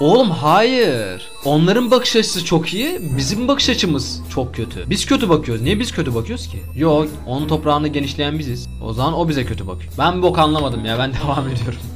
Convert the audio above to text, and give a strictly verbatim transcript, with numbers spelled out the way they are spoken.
Oğlum hayır. Onların bakış açısı çok iyi. Bizim bakış açımız çok kötü. Biz kötü bakıyoruz. Niye biz kötü bakıyoruz ki? Yok. Onun toprağını genişleyen biziz. O zaman o bize kötü bakıyor. Ben bok anlamadım ya. Ben devam ediyorum.